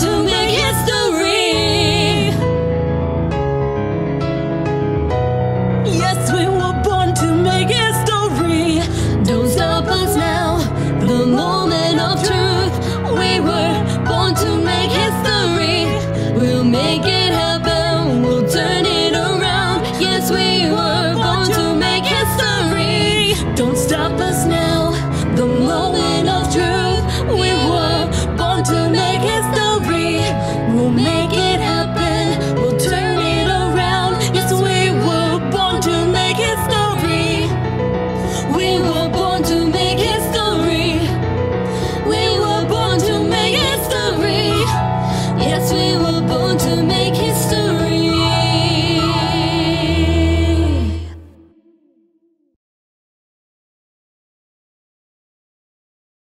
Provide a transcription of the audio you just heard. to me.